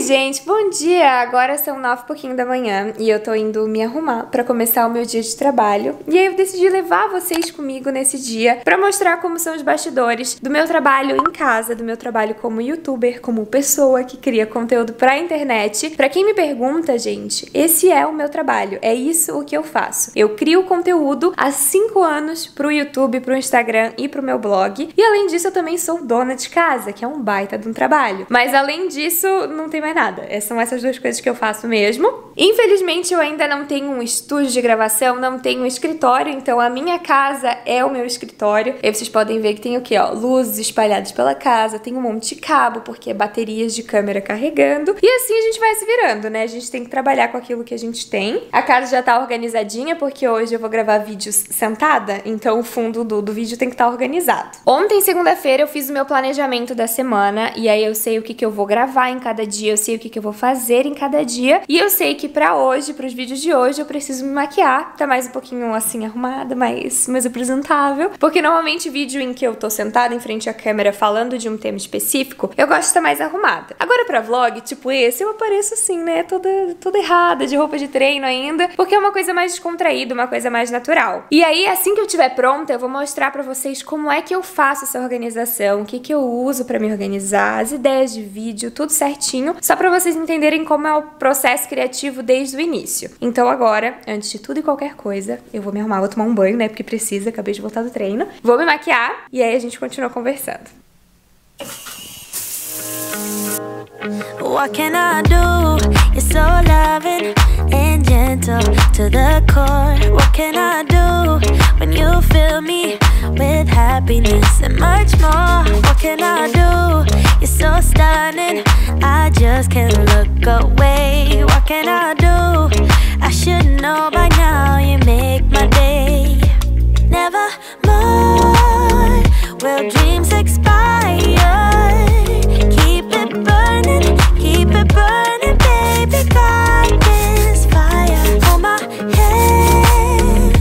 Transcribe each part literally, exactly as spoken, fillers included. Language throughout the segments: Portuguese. Oi, gente, bom dia! Agora são nove e pouquinho da manhã e eu tô indo me arrumar pra começar o meu dia de trabalho. E aí eu decidi levar vocês comigo nesse dia pra mostrar como são os bastidores do meu trabalho em casa, do meu trabalho como youtuber, como pessoa que cria conteúdo pra internet. Pra quem me pergunta, gente, esse é o meu trabalho, é isso o que eu faço. Eu crio conteúdo há cinco anos pro YouTube, pro Instagram e pro meu blog. E além disso, eu também sou dona de casa, que é um baita de um trabalho. Mas além disso, não tem mais nada. São essas duas coisas que eu faço mesmo. Infelizmente, eu ainda não tenho um estúdio de gravação, não tenho um escritório, então a minha casa é o meu escritório. E vocês podem ver que tem o quê, ó? Luzes espalhadas pela casa, tem um monte de cabo, porque é baterias de câmera carregando. E assim a gente vai se virando, né? A gente tem que trabalhar com aquilo que a gente tem. A casa já tá organizadinha, porque hoje eu vou gravar vídeos sentada, então o fundo do, do vídeo tem que estar organizado. Ontem, segunda-feira, eu fiz o meu planejamento da semana, e aí eu sei o que que eu vou gravar em cada dia, eu sei o que, que eu vou fazer em cada dia, e eu sei que pra hoje, pros vídeos de hoje, eu preciso me maquiar, tá mais um pouquinho assim arrumada, mais, mais apresentável, porque normalmente vídeo em que eu tô sentada em frente à câmera falando de um tema específico, eu gosto de estar mais arrumada. Agora pra vlog, tipo esse, eu apareço assim, né, toda, toda errada, de roupa de treino ainda, porque é uma coisa mais descontraída, uma coisa mais natural. E aí, assim que eu tiver pronta, eu vou mostrar pra vocês como é que eu faço essa organização, o que que eu uso pra me organizar, as ideias de vídeo, tudo certinho, só pra vocês entenderem como é o processo criativo desde o início. Então agora, antes de tudo e qualquer coisa, eu vou me arrumar, vou tomar um banho, né, porque precisa, acabei de voltar do treino. Vou me maquiar e aí a gente continua conversando. What can I do? You're so loving and gentle to the core. What can I do when you fill me with happiness and much more? What can I do? You're so stunning, I just can't look away. What can I do? I should know by now, you make my day. Never more will dreams expire. Keep it burning, keep it burning, baby, got this fire on my head,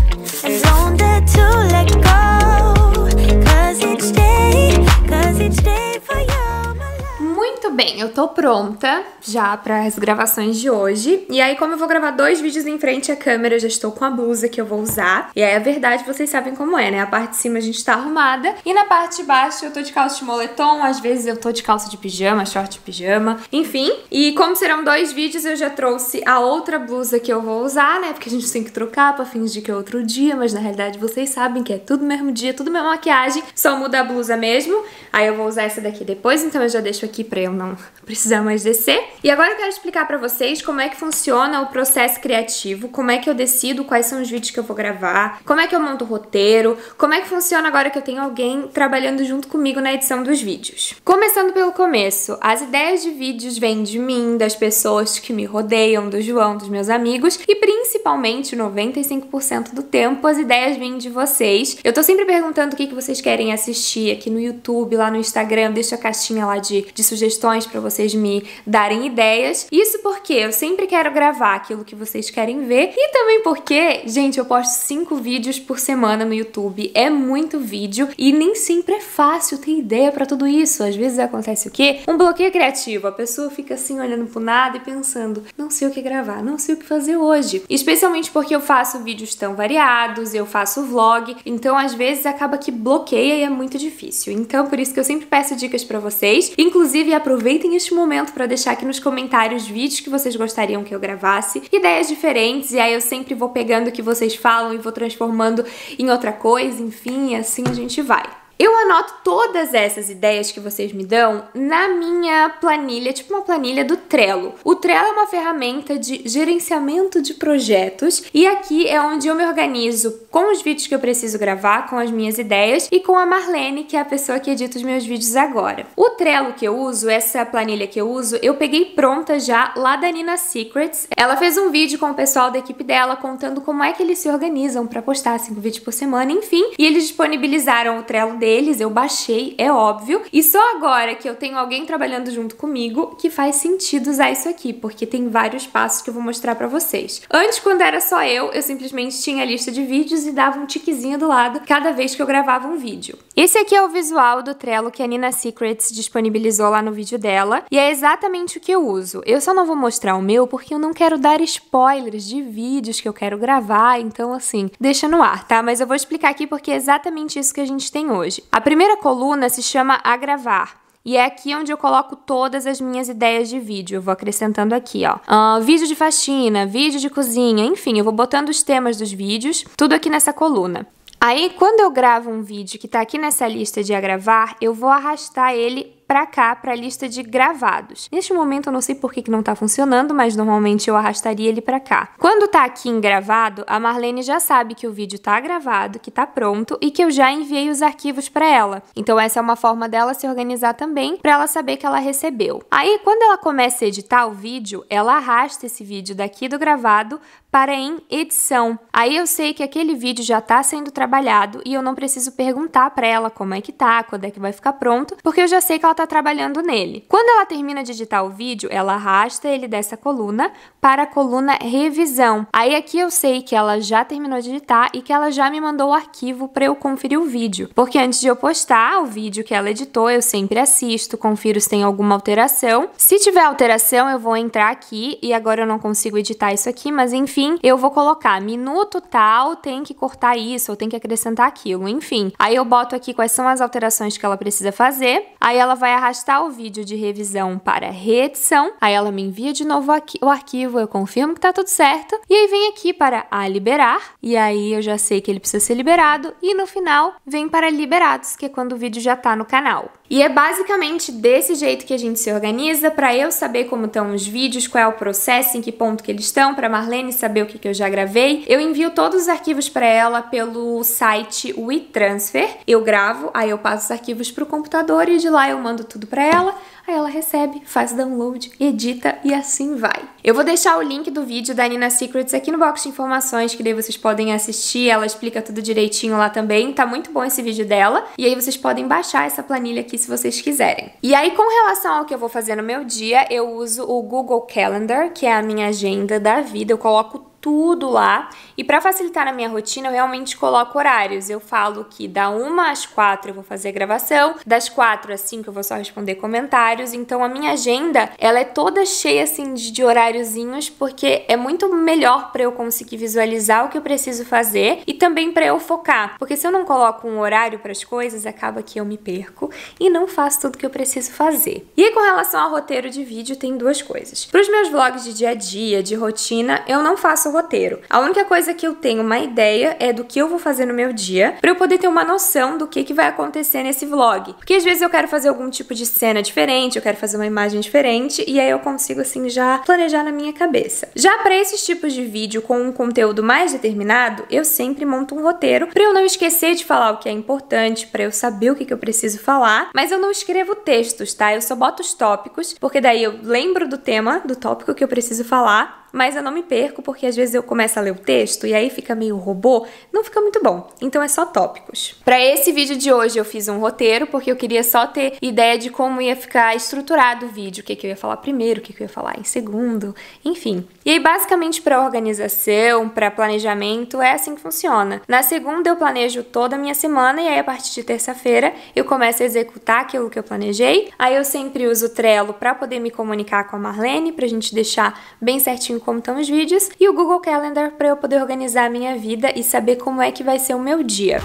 and don't dare to let go, cause each day, cause each day for you, my love. Muito bem, eu tô pronta já para as gravações de hoje. E aí, como eu vou gravar dois vídeos em frente à câmera, eu já estou com a blusa que eu vou usar. E aí, a verdade, vocês sabem como é, né? A parte de cima a gente tá arrumada. E na parte de baixo eu tô de calça de moletom, às vezes eu tô de calça de pijama, short de pijama, enfim. E como serão dois vídeos, eu já trouxe a outra blusa que eu vou usar, né? Porque a gente tem que trocar pra fingir que é outro dia, mas na realidade vocês sabem que é tudo mesmo dia, tudo mesmo maquiagem, só muda a blusa mesmo. Aí eu vou usar essa daqui depois, então eu já deixo aqui pra eu não precisar mais descer. E agora eu quero explicar pra vocês como é que funciona o processo criativo, como é que eu decido quais são os vídeos que eu vou gravar, como é que eu monto o roteiro, como é que funciona agora que eu tenho alguém trabalhando junto comigo na edição dos vídeos. Começando pelo começo, as ideias de vídeos vêm de mim, das pessoas que me rodeiam, do João, dos meus amigos, e principalmente noventa e cinco por cento do tempo as ideias vêm de vocês. Eu tô sempre perguntando o que que vocês querem assistir aqui no YouTube, lá no Instagram, deixa a caixinha lá de, de sugestões pra vocês me darem ideias. Isso porque eu sempre quero gravar aquilo que vocês querem ver e também porque, gente, eu posto cinco vídeos por semana no YouTube. É muito vídeo e nem sempre é fácil ter ideia pra tudo isso. Às vezes acontece o quê? Um bloqueio criativo. A pessoa fica assim olhando pro nada e pensando, não sei o que gravar, não sei o que fazer hoje. Especialmente porque eu faço vídeos tão variados, eu faço vlog, então às vezes acaba que bloqueia e é muito difícil. Então por isso que eu sempre peço dicas pra vocês. Inclusive aproveitem este momento pra deixar aqui nos comentários vídeos que vocês gostariam que eu gravasse, ideias diferentes, e aí eu sempre vou pegando o que vocês falam e vou transformando em outra coisa, enfim, assim a gente vai. Eu anoto todas essas ideias que vocês me dão na minha planilha, tipo uma planilha do Trello. O Trello é uma ferramenta de gerenciamento de projetos e aqui é onde eu me organizo com os vídeos que eu preciso gravar, com as minhas ideias e com a Marlene, que é a pessoa que edita os meus vídeos agora. O Trello que eu uso, essa planilha que eu uso, eu peguei pronta já lá da Nina Secrets. Ela fez um vídeo com o pessoal da equipe dela contando como é que eles se organizam para postar cinco vídeos por semana, enfim, e eles disponibilizaram o Trello deles eles, eu baixei, é óbvio. E só agora que eu tenho alguém trabalhando junto comigo que faz sentido usar isso aqui, porque tem vários passos que eu vou mostrar pra vocês. Antes, quando era só eu, eu simplesmente tinha a lista de vídeos e dava um tiquezinho do lado cada vez que eu gravava um vídeo. Esse aqui é o visual do Trello que a Nina Secrets disponibilizou lá no vídeo dela, e é exatamente o que eu uso. Eu só não vou mostrar o meu porque eu não quero dar spoilers de vídeos que eu quero gravar, então assim, deixa no ar, tá? Mas eu vou explicar aqui porque é exatamente isso que a gente tem hoje. A primeira coluna se chama A Gravar. E é aqui onde eu coloco todas as minhas ideias de vídeo. Eu vou acrescentando aqui, ó. Uh, vídeo de faxina, vídeo de cozinha, enfim, eu vou botando os temas dos vídeos, tudo aqui nessa coluna. Aí, quando eu gravo um vídeo que tá aqui nessa lista de a gravar, eu vou arrastar ele pra cá, pra lista de gravados. Neste momento eu não sei por que que não tá funcionando, mas normalmente eu arrastaria ele pra cá. Quando tá aqui em gravado, a Marlene já sabe que o vídeo tá gravado, que tá pronto e que eu já enviei os arquivos pra ela. Então essa é uma forma dela se organizar também, pra ela saber que ela recebeu. Aí quando ela começa a editar o vídeo, ela arrasta esse vídeo daqui do gravado para em edição. Aí eu sei que aquele vídeo já tá sendo trabalhado e eu não preciso perguntar pra ela como é que tá, quando é que vai ficar pronto, porque eu já sei que ela tá trabalhando nele. Quando ela termina de editar o vídeo, ela arrasta ele dessa coluna para a coluna revisão. Aí aqui eu sei que ela já terminou de editar e que ela já me mandou o arquivo para eu conferir o vídeo, porque antes de eu postar o vídeo que ela editou, eu sempre assisto, confiro se tem alguma alteração. Se tiver alteração, eu vou entrar aqui, e agora eu não consigo editar isso aqui, mas enfim, eu vou colocar minuto tal, tem que cortar isso, ou tem que acrescentar aquilo, enfim. Aí eu boto aqui quais são as alterações que ela precisa fazer, aí ela vai vai arrastar o vídeo de revisão para reedição, aí ela me envia de novo aqui o arquivo, eu confirmo que tá tudo certo, e aí vem aqui para a liberar, e aí eu já sei que ele precisa ser liberado, e no final vem para liberados, que é quando o vídeo já tá no canal. E é basicamente desse jeito que a gente se organiza, para eu saber como estão os vídeos, qual é o processo, em que ponto que eles estão, para Marlene saber o que, que eu já gravei. Eu envio todos os arquivos para ela pelo site WeTransfer, eu gravo, aí eu passo os arquivos para o computador e de lá eu mando tudo para ela, aí ela recebe, faz download, edita e assim vai. Eu vou deixar o link do vídeo da Nina Secrets aqui no box de informações, que daí vocês podem assistir, ela explica tudo direitinho lá também, tá muito bom esse vídeo dela, e aí vocês podem baixar essa planilha aqui se vocês quiserem. E aí, com relação ao que eu vou fazer no meu dia, eu uso o Google Calendar, que é a minha agenda da vida, eu coloco tudo lá, e para facilitar na minha rotina eu realmente coloco horários, eu falo que da uma às quatro eu vou fazer a gravação, das quatro às cinco eu vou só responder comentários, então a minha agenda, ela é toda cheia assim de, de horáriozinhos, porque é muito melhor para eu conseguir visualizar o que eu preciso fazer e também para eu focar, porque se eu não coloco um horário para as coisas, acaba que eu me perco e não faço tudo que eu preciso fazer. E com relação ao roteiro de vídeo, tem duas coisas. Para os meus vlogs de dia a dia, de rotina, eu não faço roteiro. A única coisa que eu tenho uma ideia é do que eu vou fazer no meu dia, pra eu poder ter uma noção do que, que vai acontecer nesse vlog. Porque às vezes eu quero fazer algum tipo de cena diferente, eu quero fazer uma imagem diferente, e aí eu consigo assim já planejar na minha cabeça. Já pra esses tipos de vídeo com um conteúdo mais determinado, eu sempre monto um roteiro pra eu não esquecer de falar o que é importante, pra eu saber o que, que eu preciso falar, mas eu não escrevo textos, tá? Eu só boto os tópicos, porque daí eu lembro do tema, do tópico que eu preciso falar, mas eu não me perco, porque às vezes eu começo a ler o texto e aí fica meio robô, não fica muito bom, então é só tópicos. Para esse vídeo de hoje eu fiz um roteiro, porque eu queria só ter ideia de como ia ficar estruturado o vídeo, o que, que eu ia falar primeiro, o que, que eu ia falar em segundo, enfim. E aí basicamente para organização, para planejamento, é assim que funciona. Na segunda eu planejo toda a minha semana, e aí a partir de terça-feira eu começo a executar aquilo que eu planejei, aí eu sempre uso o Trello para poder me comunicar com a Marlene, pra gente deixar bem certinho como estão os vídeos, e o Google Calendar para eu poder organizar a minha vida e saber como é que vai ser o meu dia.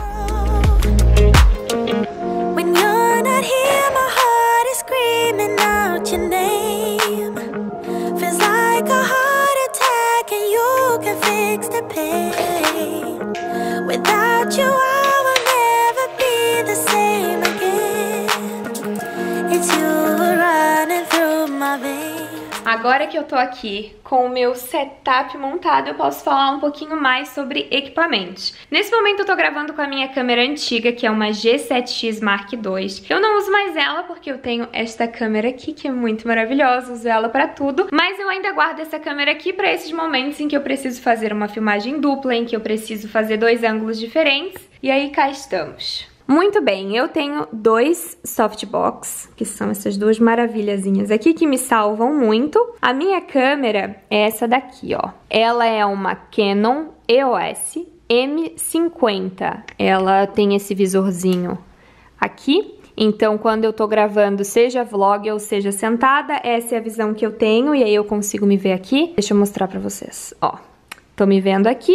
Agora que eu tô aqui com o meu setup montado, eu posso falar um pouquinho mais sobre equipamentos. Nesse momento eu tô gravando com a minha câmera antiga, que é uma G sete X Mark dois. Eu não uso mais ela porque eu tenho esta câmera aqui, que é muito maravilhosa, uso ela pra tudo, mas eu ainda guardo essa câmera aqui pra esses momentos em que eu preciso fazer uma filmagem dupla, em que eu preciso fazer dois ângulos diferentes, e aí cá estamos. Muito bem, eu tenho dois softbox, que são essas duas maravilhazinhas aqui que me salvam muito. A minha câmera é essa daqui, ó. Ela é uma Canon E O S M cinquenta. Ela tem esse visorzinho aqui. Então, quando eu tô gravando, seja vlog ou seja sentada, essa é a visão que eu tenho e aí eu consigo me ver aqui. Deixa eu mostrar pra vocês, ó. Tô me vendo aqui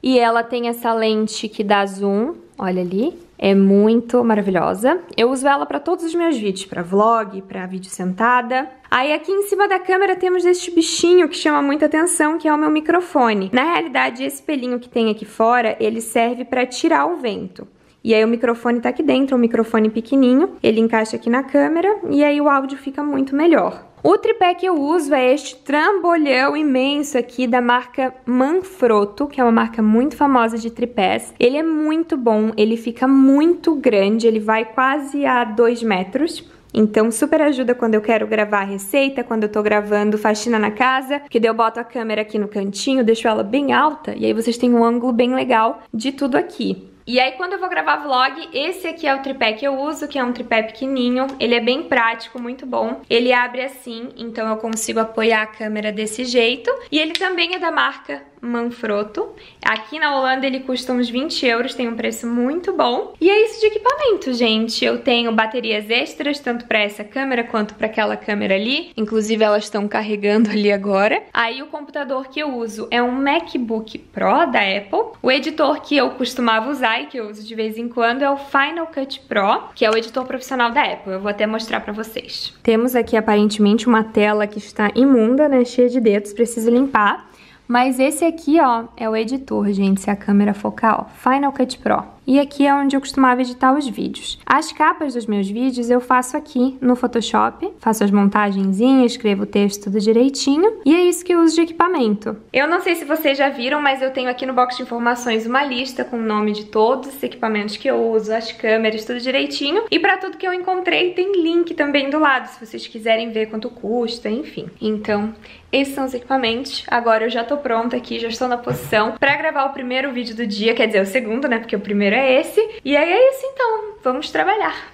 e ela tem essa lente que dá zoom, olha ali. É muito maravilhosa. Eu uso ela pra todos os meus vídeos, pra vlog, pra vídeo sentada. Aí aqui em cima da câmera temos este bichinho que chama muita atenção, que é o meu microfone. Na realidade, esse pelinho que tem aqui fora, ele serve pra tirar o vento. E aí o microfone tá aqui dentro, um microfone pequenininho, ele encaixa aqui na câmera e aí o áudio fica muito melhor. O tripé que eu uso é este trambolhão imenso aqui da marca Manfrotto, que é uma marca muito famosa de tripés. Ele é muito bom, ele fica muito grande, ele vai quase a dois metros. Então super ajuda quando eu quero gravar a receita, quando eu tô gravando faxina na casa, que daí eu boto a câmera aqui no cantinho, deixo ela bem alta e aí vocês têm um ângulo bem legal de tudo aqui. E aí quando eu vou gravar vlog, esse aqui é o tripé que eu uso, que é um tripé pequenininho, ele é bem prático, muito bom. Ele abre assim, então eu consigo apoiar a câmera desse jeito. E ele também é da marca Manfrotto. Aqui na Holanda ele custa uns vinte euros, tem um preço muito bom. E é isso de equipamento, gente. Eu tenho baterias extras, tanto pra essa câmera quanto pra aquela câmera ali. Inclusive elas estão carregando ali agora. Aí o computador que eu uso é um MacBook Pro da Apple. O editor que eu costumava usar, que eu uso de vez em quando, é o Final Cut Pro, que é o editor profissional da Apple. Eu vou até mostrar pra vocês. Temos aqui aparentemente uma tela que está imunda, né, cheia de dedos, preciso limpar. Mas esse aqui, ó, é o editor, gente, se a câmera focar, ó, Final Cut Pro. E aqui é onde eu costumava editar os vídeos. As capas dos meus vídeos eu faço aqui no Photoshop, faço as montagenzinhas, escrevo o texto tudo direitinho, e é isso que eu uso de equipamento. Eu não sei se vocês já viram, mas eu tenho aqui no box de informações uma lista com o nome de todos os equipamentos que eu uso, as câmeras, tudo direitinho, e pra tudo que eu encontrei tem link também do lado, se vocês quiserem ver quanto custa, enfim. Então, esses são os equipamentos. Agora eu já tô pronta aqui, já estou na posição pra gravar o primeiro vídeo do dia, quer dizer, o segundo, né, porque o primeiro é esse. E aí é isso então, vamos trabalhar.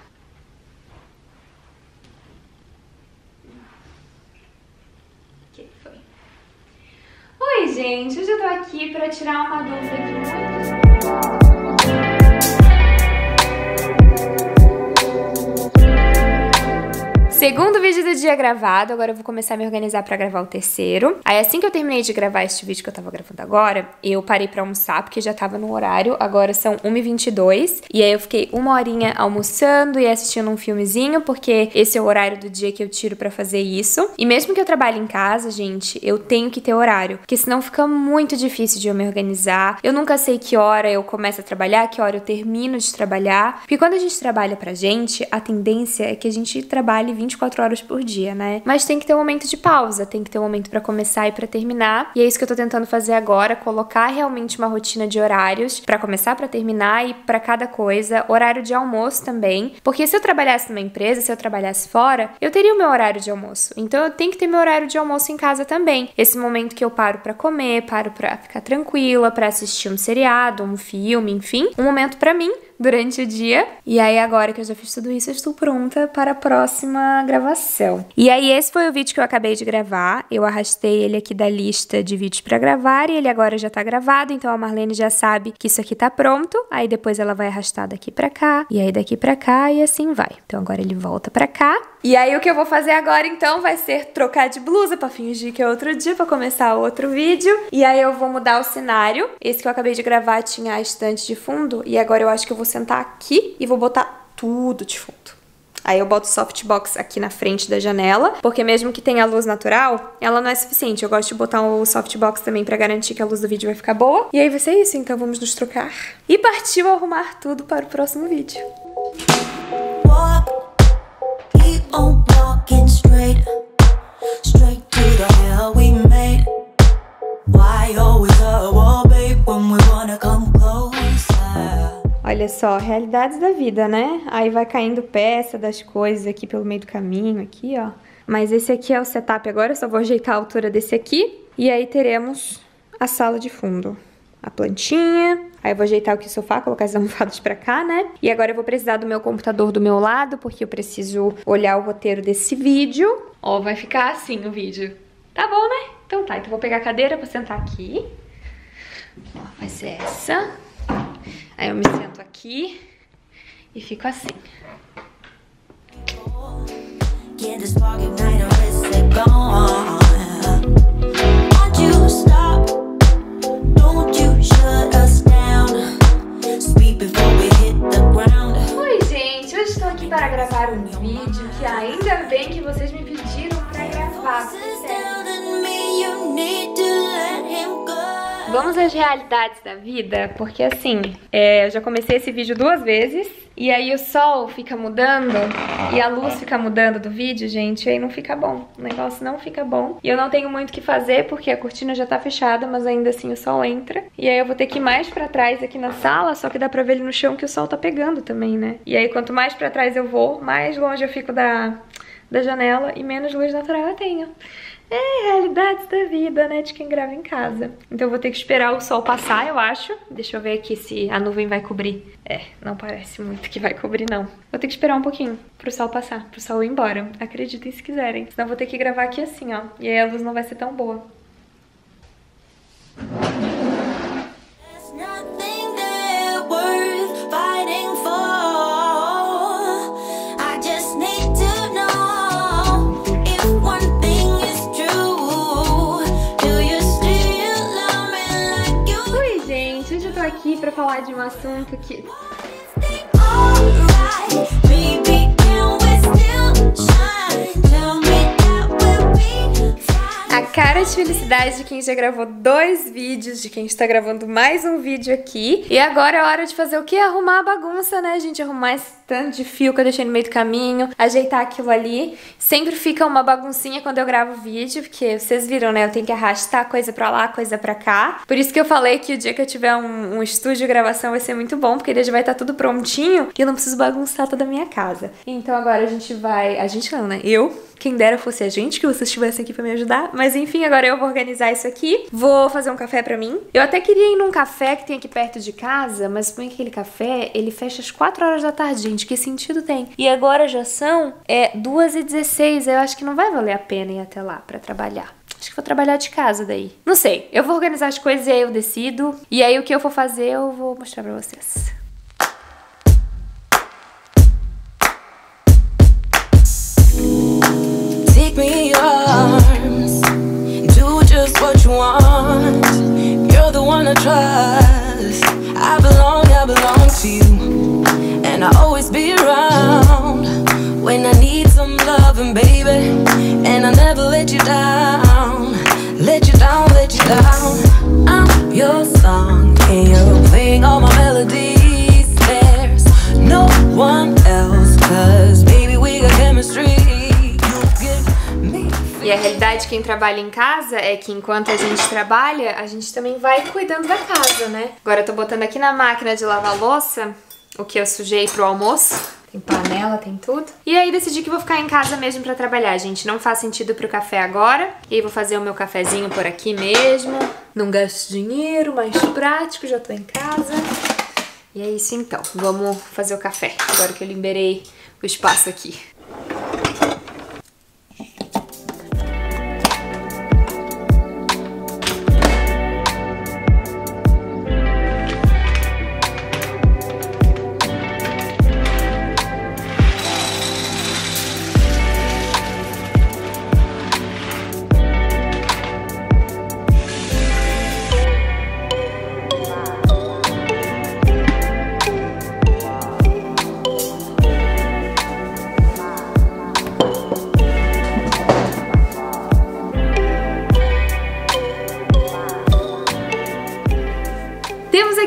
Que foi? Oi, gente, hoje eu tô aqui pra tirar uma dúvida aqui muito... Segundo vídeo do dia gravado, agora eu vou começar a me organizar pra gravar o terceiro. Aí assim que eu terminei de gravar este vídeo que eu tava gravando agora, eu parei pra almoçar, porque já tava no horário, agora são uma e vinte e dois. E aí eu fiquei uma horinha almoçando e assistindo um filmezinho, porque esse é o horário do dia que eu tiro pra fazer isso. E mesmo que eu trabalhe em casa, gente, eu tenho que ter horário, porque senão fica muito difícil de eu me organizar. Eu nunca sei que hora eu começo a trabalhar, que hora eu termino de trabalhar. Porque quando a gente trabalha pra gente, a tendência é que a gente trabalhe vinte e quatro horas por dia, né? Mas tem que ter um momento de pausa, tem que ter um momento pra começar e pra terminar. E é isso que eu tô tentando fazer agora, colocar realmente uma rotina de horários pra começar, pra terminar e pra cada coisa. Horário de almoço também, porque se eu trabalhasse numa empresa, se eu trabalhasse fora, eu teria o meu horário de almoço. Então eu tenho que ter meu horário de almoço em casa também. Esse momento que eu paro pra comer, paro pra ficar tranquila, pra assistir um seriado, um filme, enfim. Um momento pra mim durante o dia. E aí agora que eu já fiz tudo isso, eu estou pronta para a próxima gravação. E aí esse foi o vídeo que eu acabei de gravar. Eu arrastei ele aqui da lista de vídeos para gravar e ele agora já tá gravado, então a Marlene já sabe que isso aqui tá pronto. Aí depois ela vai arrastar daqui para cá, e aí daqui para cá, e assim vai. Então agora ele volta para cá. E aí o que eu vou fazer agora então vai ser trocar de blusa pra fingir que é outro dia, pra começar outro vídeo. E aí eu vou mudar o cenário. Esse que eu acabei de gravar tinha a estante de fundo e agora eu acho que eu vou sentar aqui e vou botar tudo de fundo. Aí eu boto o softbox aqui na frente da janela, porque mesmo que tenha luz natural, ela não é suficiente. Eu gosto de botar o softbox também pra garantir que a luz do vídeo vai ficar boa. E aí vai ser isso, então vamos nos trocar. E partiu arrumar tudo para o próximo vídeo. On walking straight, straight to the hell we made. Why always a wall, babe, when we wanna come closer? Olha só, realidades da vida, né? Aí vai caindo peça das coisas aqui pelo meio do caminho, aqui, ó. Mas esse aqui é o setup agora, eu só vou ajeitar a altura desse aqui. E aí teremos a sala de fundo. a plantinha. Aí eu vou ajeitar aqui o sofá, colocar as almofadas pra cá, né? E agora eu vou precisar do meu computador do meu lado, porque eu preciso olhar o roteiro desse vídeo. Ó, vai ficar assim o vídeo. Tá bom, né? Então tá, então eu vou pegar a cadeira, vou sentar aqui. Ó, vai ser essa. Aí eu me sento aqui e fico assim. Oi, gente, hoje estou aqui para gravar um vídeo que ainda bem que vocês me pediram para gravar. Vamos às realidades da vida, porque assim, é, eu já comecei esse vídeo duas vezes, e aí o sol fica mudando, e a luz fica mudando do vídeo, gente, e aí não fica bom, o negócio não fica bom. E eu não tenho muito o que fazer, porque a cortina já tá fechada, mas ainda assim o sol entra, e aí eu vou ter que ir mais pra trás aqui na sala, só que dá pra ver ali no chão que o sol tá pegando também, né? E aí quanto mais pra trás eu vou, mais longe eu fico da, da janela, e menos luz natural eu tenho. É, realidades da vida, né, de quem grava em casa. Então eu vou ter que esperar o sol passar, eu acho. Deixa eu ver aqui se a nuvem vai cobrir. É, não parece muito que vai cobrir, não. Vou ter que esperar um pouquinho pro sol passar, pro sol ir embora. Acreditem se quiserem. Senão eu vou ter que gravar aqui assim, ó. E aí a luz não vai ser tão boa. Aqui para falar de um assunto que a cara de felicidade de quem já gravou dois vídeos, de quem está gravando mais um vídeo aqui. E agora é hora de fazer o quê? Arrumar a bagunça, né, gente? Arrumar esse tanto de fio que eu deixei no meio do caminho, ajeitar aquilo ali. Sempre fica uma baguncinha quando eu gravo vídeo, porque vocês viram, né? Eu tenho que arrastar coisa pra lá, coisa pra cá. Por isso que eu falei que o dia que eu tiver um, um estúdio de gravação vai ser muito bom, porque ele já vai estar tudo prontinho e eu não preciso bagunçar toda a minha casa. Então agora a gente vai... A gente não, né? Eu... Quem dera fosse a gente, que vocês estivessem aqui pra me ajudar. Mas enfim, agora eu vou organizar isso aqui. Vou fazer um café pra mim. Eu até queria ir num café que tem aqui perto de casa, mas põe aquele café, ele fecha às quatro horas da tarde, gente. Que sentido tem? E agora já são é, duas e dezesseis. Eu acho que não vai valer a pena ir até lá pra trabalhar. Acho que vou trabalhar de casa daí. Não sei. Eu vou organizar as coisas e aí eu decido. E aí o que eu for fazer eu vou mostrar pra vocês. E a realidade de quem trabalha em casa é que enquanto a gente trabalha, a gente também vai cuidando da casa, né? Agora eu tô botando aqui na máquina de lavar louça o que eu sujei pro almoço. Tem panela, tem tudo. E aí decidi que vou ficar em casa mesmo pra trabalhar, gente. Não faz sentido pro café agora. E aí vou fazer o meu cafezinho por aqui mesmo. Não gasto dinheiro, mais prático, já tô em casa. E é isso então. Vamos fazer o café, agora que eu liberei o espaço aqui.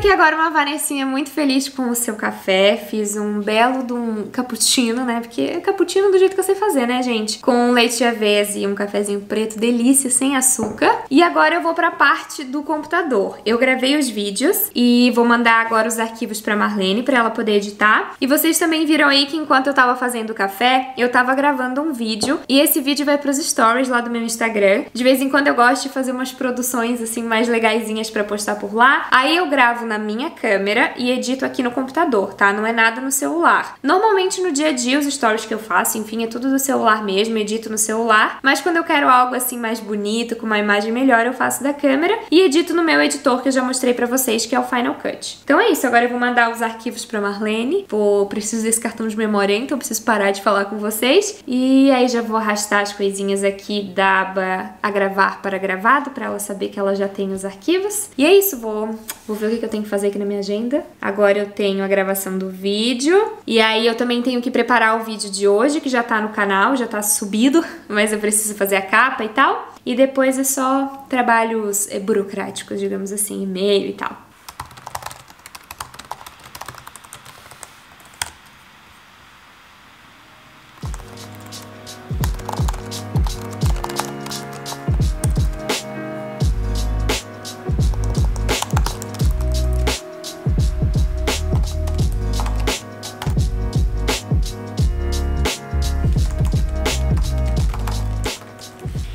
aqui agora uma Vanessinha muito feliz com o seu café. Fiz um belo de um cappuccino, né? Porque é cappuccino do jeito que eu sei fazer, né, gente? Com leite de aveia e um cafezinho preto, delícia, sem açúcar. E agora eu vou pra parte do computador. Eu gravei os vídeos e vou mandar agora os arquivos pra Marlene, pra ela poder editar. E vocês também viram aí que enquanto eu tava fazendo o café, eu tava gravando um vídeo. E esse vídeo vai pros stories lá do meu Instagram. De vez em quando eu gosto de fazer umas produções, assim, mais legaisinhas pra postar por lá. Aí eu gravo na minha câmera e edito aqui no computador, tá? Não é nada no celular. Normalmente no dia a dia os stories que eu faço, enfim, é tudo do celular mesmo, edito no celular. Mas quando eu quero algo assim mais bonito, com uma imagem melhor, eu faço da câmera e edito no meu editor que eu já mostrei pra vocês, que é o Final Cut. Então é isso, agora eu vou mandar os arquivos pra Marlene. Vou... Preciso desse cartão de memória, então eu preciso parar de falar com vocês. E aí já vou arrastar as coisinhas aqui da aba a gravar para gravado, pra ela saber que ela já tem os arquivos. E é isso, vou... Vou ver o que eu tenho que fazer aqui na minha agenda. Agora eu tenho a gravação do vídeo. E aí eu também tenho que preparar o vídeo de hoje, que já tá no canal, já tá subido. Mas eu preciso fazer a capa e tal. E depois é só trabalhos burocráticos, digamos assim, e-mail e tal.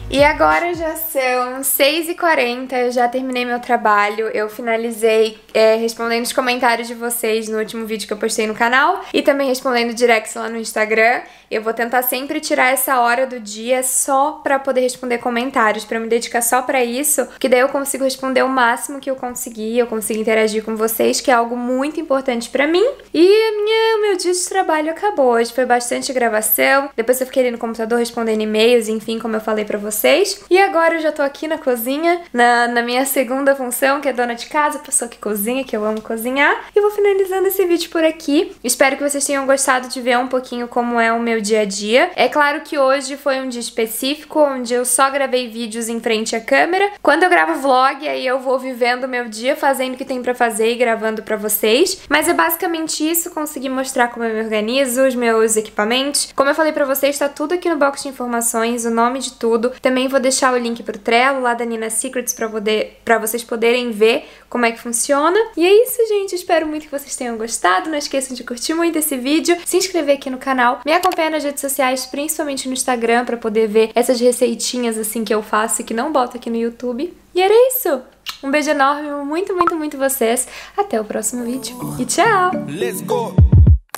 E agora já são seis e quarenta, eu já terminei meu trabalho, eu finalizei é, respondendo os comentários de vocês no último vídeo que eu postei no canal e também respondendo directs lá no Instagram. Eu vou tentar sempre tirar essa hora do dia só pra poder responder comentários, pra me dedicar só pra isso, que daí eu consigo responder o máximo que eu conseguir, eu consigo interagir com vocês, que é algo muito importante pra mim. E a minha, o meu dia de trabalho acabou, hoje foi bastante gravação, depois eu fiquei ali no computador respondendo e-mails, enfim, como eu falei pra vocês. E agora eu já tô aqui na cozinha, na, na minha segunda função, que é dona de casa, pessoa que cozinha, que eu amo cozinhar. E vou finalizando esse vídeo por aqui. Espero que vocês tenham gostado de ver um pouquinho como é o meu dia a dia. É claro que hoje foi um dia específico, onde eu só gravei vídeos em frente à câmera. Quando eu gravo vlog, aí eu vou vivendo o meu dia, fazendo o que tem pra fazer e gravando pra vocês. Mas é basicamente isso, consegui mostrar como eu me organizo, os meus equipamentos. Como eu falei pra vocês, tá tudo aqui no box de informações, o nome de tudo. Também Também vou deixar o link pro Trello, lá da Nina Secrets, pra, poder, pra vocês poderem ver como é que funciona. E é isso, gente. Espero muito que vocês tenham gostado. Não esqueçam de curtir muito esse vídeo, se inscrever aqui no canal, me acompanhar nas redes sociais, principalmente no Instagram, pra poder ver essas receitinhas assim que eu faço e que não boto aqui no YouTube. E era isso. Um beijo enorme, muito, muito, muito vocês. Até o próximo vídeo. E tchau! Let's go.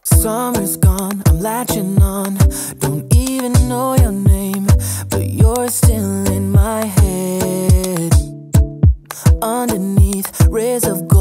Summer's gone, I'm latching on. Don't even know your name, but you're still in my head. Underneath rays of gold.